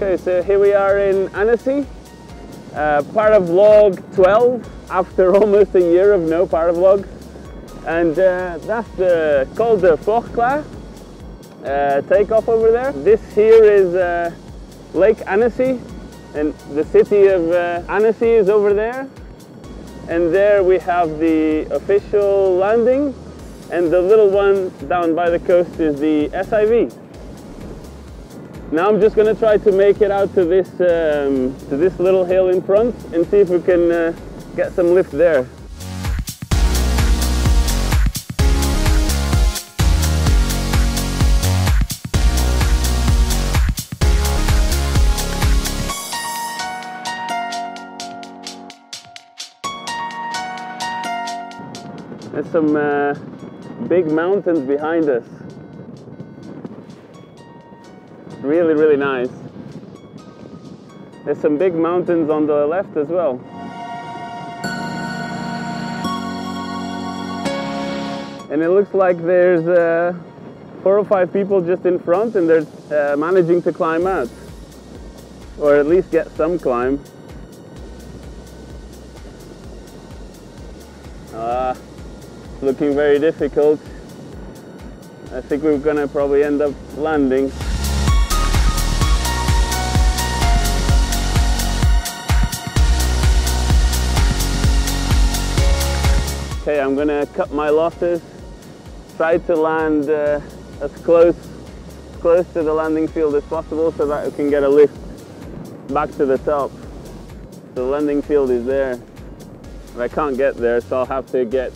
Okay, so here we are in Annecy, part of log 12 after almost a year of no parvlogs, and that's the Col de Forcla takeoff over there. This here is Lake Annecy, and the city of Annecy is over there, and there we have the official landing, and the little one down by the coast is the SIV. Now I'm just going to try to make it out to this little hill in front and see if we can get some lift there. There's some big mountains behind us. Really, really nice. There's some big mountains on the left as well. And it looks like there's 4 or 5 people just in front, and they're managing to climb out. Or at least get some climb. Looking very difficult. I think we're gonna probably end up landing. Okay, I'm gonna cut my losses, try to land as close to the landing field as possible so that I can get a lift back to the top. The landing field is there, but I can't get there, so I'll have to get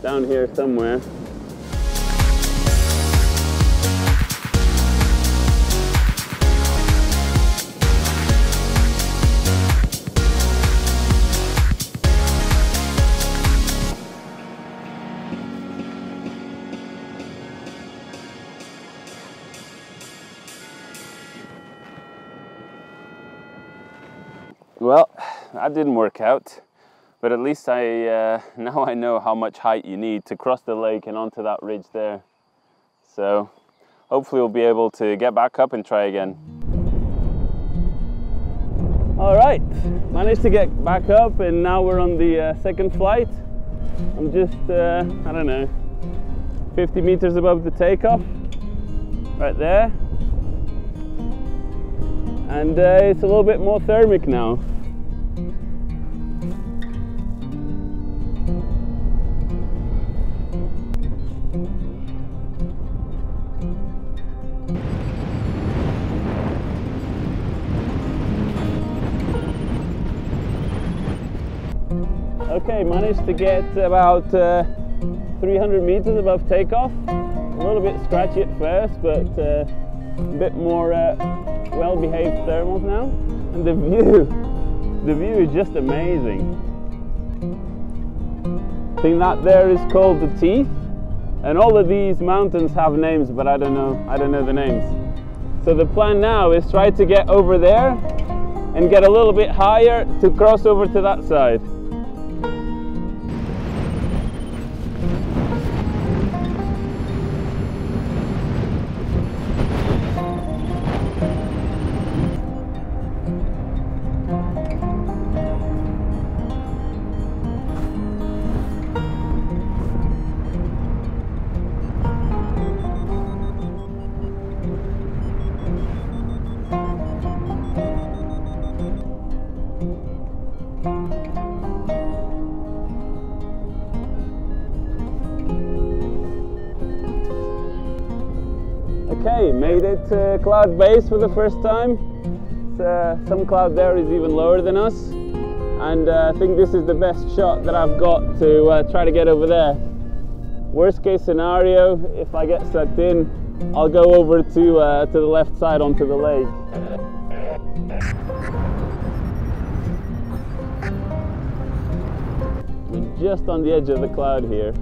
down here somewhere. Well, that didn't work out, but at least now I know how much height you need to cross the lake and onto that ridge there. So hopefully we'll be able to get back up and try again. All right, managed to get back up, and now we're on the second flight. I'm just, I don't know, 50 meters above the takeoff, right there. And it's a little bit more thermic now. Okay, managed to get about 300 meters above takeoff. A little bit scratchy at first, but a bit more well-behaved thermals now. And the view is just amazing. I think that there is called the Teeth, and all of these mountains have names, but I don't know the names. So the plan now is try to get over there and get a little bit higher to cross over to that side. Okay, made it cloud base for the first time. Some cloud there is even lower than us, and I think this is the best shot that I've got to try to get over there. Worst case scenario, if I get sucked in, I'll go over to the left side onto the lake. We're just on the edge of the cloud here.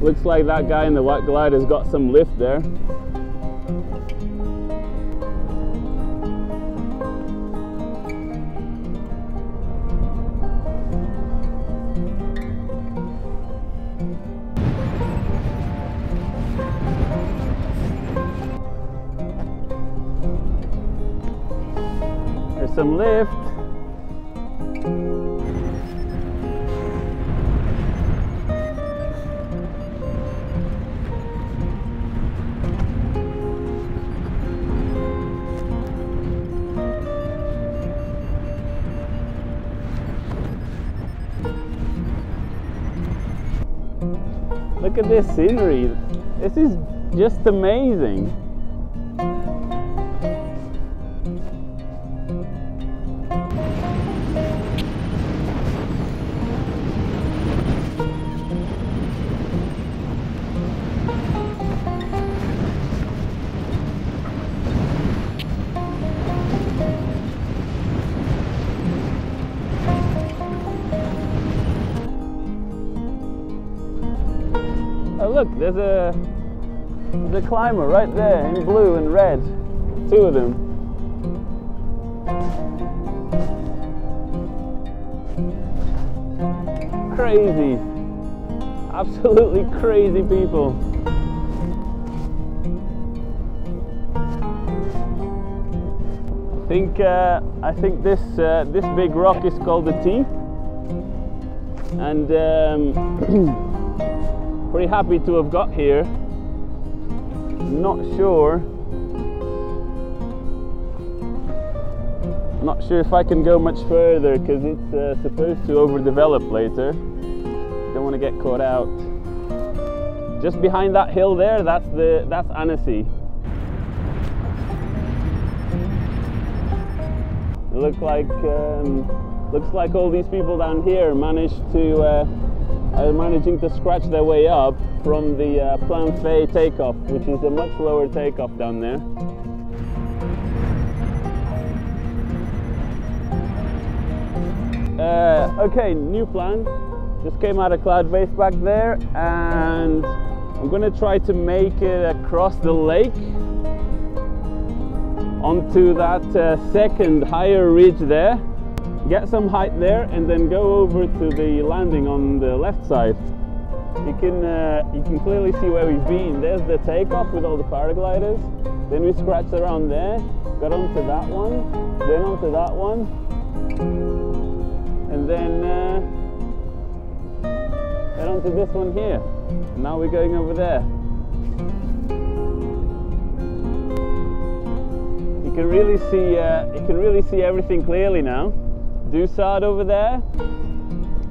Looks like that guy in the white glide has got some lift there. There's some lift. Look at this scenery, this is just amazing. Oh look, there's a climber right there in blue and red, two of them. Crazy, absolutely crazy people. I think this big rock is called the T, and pretty happy to have got here. Not sure if I can go much further because it's supposed to overdevelop later. Don't want to get caught out. Just behind that hill there, that's Annecy. It looks like all these people down here managed to. Are managing to scratch their way up from the Plan Fay takeoff, which is a much lower takeoff down there. Okay, new plan. Just came out of cloud base back there, and I'm gonna try to make it across the lake onto that second higher ridge there. Get some height there and then go over to the landing on the left side. You can clearly see where we've been. There's the takeoff with all the paragliders. Then we scratched around there, got onto that one, then onto that one, and then onto this one here. And now we're going over there. You can really see everything clearly now. Dussard over there,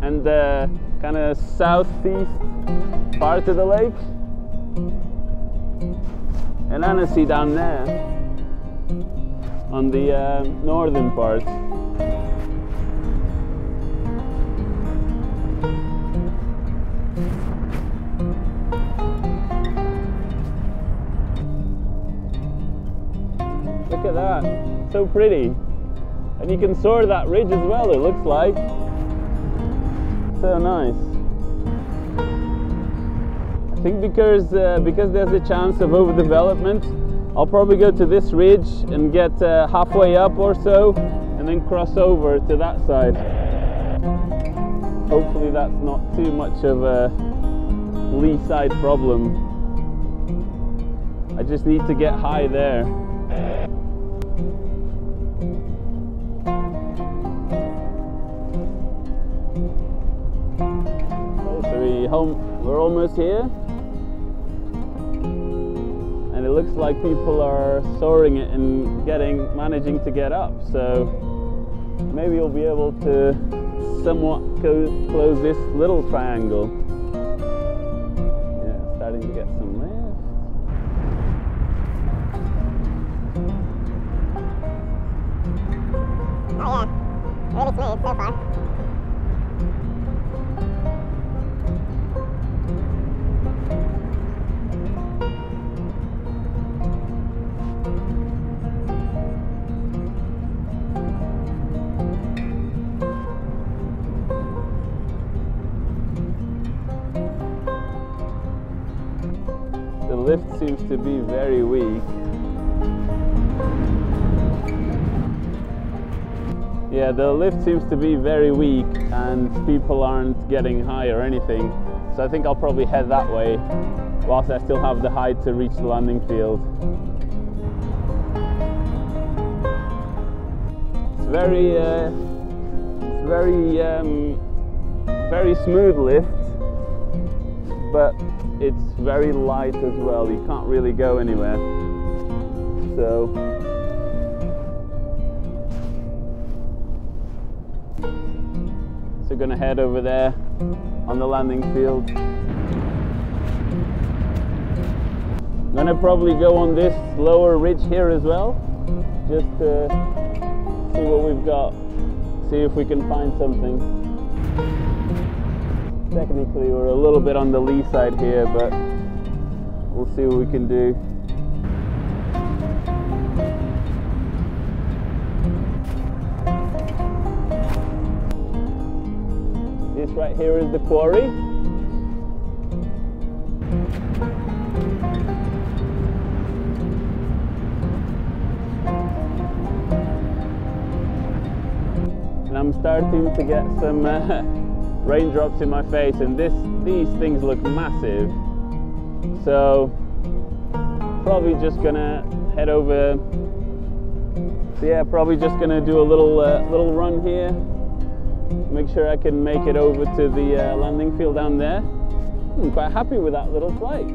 and the kind of southeast part of the lake, and Annecy down there on the northern part. Look at that, so pretty. And you can soar that ridge as well, it looks like. So nice. I think because there's a chance of overdevelopment, I'll probably go to this ridge and get halfway up or so, and then cross over to that side. Hopefully that's not too much of a lee side problem. I just need to get high there. We're almost here, and and it looks like people are soaring it and managing to get up. So maybe you'll be able to somewhat close this little triangle. Yeah, starting to get some lift. Oh yeah, really smooth so far. The lift seems to be very weak. Yeah, the lift seems to be very weak and people aren't getting high or anything. So I think I'll probably head that way whilst I still have the height to reach the landing field. It's very smooth lift, but it's very light as well. You can't really go anywhere. So we're gonna head over there on the landing field. I'm gonna probably go on this lower ridge here as well, just to see what we've got, see if we can find something. Technically we're a little bit on the lee side here, but we'll see what we can do. This right here is the quarry. And I'm starting to get some raindrops in my face, and these things look massive, so probably just gonna head over. So yeah, probably just gonna do a little run here, make sure I can make it over to the landing field down there. I'm quite happy with that little flight.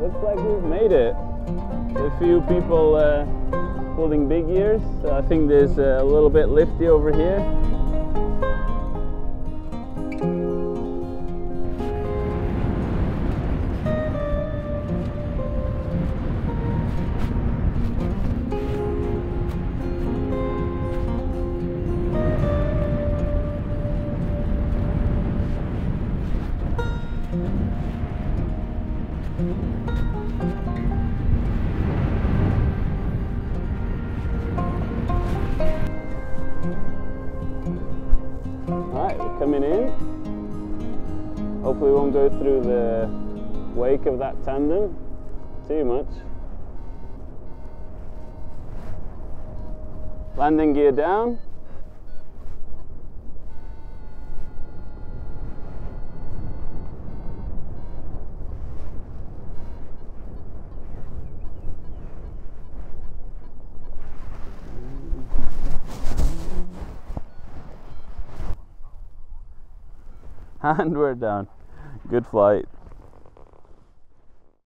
Looks like we've made it. A few people holding big ears. So I think there's a little bit lifty over here. Coming in. Hopefully we won't go through the wake of that tandem too much. Landing gear down. And we're down. Good flight.